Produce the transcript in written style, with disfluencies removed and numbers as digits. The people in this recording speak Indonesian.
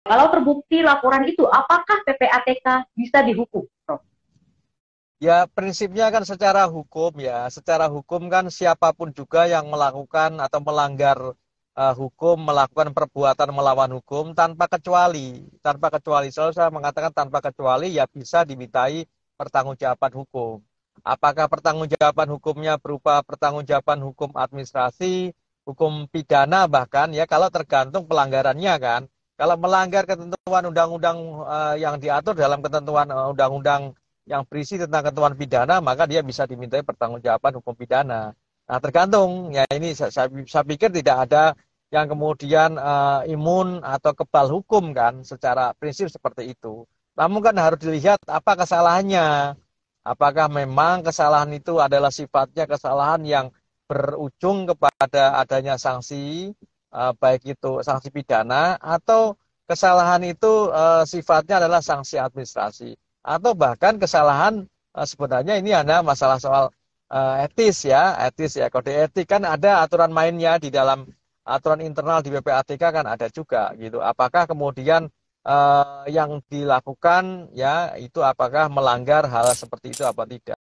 Kalau terbukti laporan itu, apakah PPATK bisa dihukum, Prof? Ya, prinsipnya kan secara hukum ya, secara hukum kan siapapun juga yang melakukan atau melanggar hukum, melakukan perbuatan melawan hukum tanpa kecuali, selalu saya mengatakan tanpa kecuali ya bisa dimintai pertanggungjawaban hukum. Apakah pertanggungjawaban hukumnya berupa pertanggungjawaban hukum administrasi, hukum pidana bahkan ya, kalau tergantung pelanggarannya kan. Kalau melanggar ketentuan undang-undang yang diatur dalam ketentuan undang-undang yang berisi tentang ketentuan pidana, maka dia bisa dimintai pertanggungjawaban hukum pidana. Nah, tergantung ya, ini saya pikir tidak ada yang kemudian imun atau kebal hukum kan, secara prinsip seperti itu. Namun kan harus dilihat apa kesalahannya. Apakah memang kesalahan itu adalah sifatnya kesalahan yang berujung kepada adanya sanksi, baik itu sanksi pidana atau kesalahan itu sifatnya adalah sanksi administrasi, atau bahkan kesalahan sebenarnya ini ada masalah soal etis ya, kode etik kan ada aturan mainnya di dalam aturan internal di PPATK kan ada juga gitu. Apakah kemudian yang dilakukan ya itu apakah melanggar hal seperti itu apa tidak?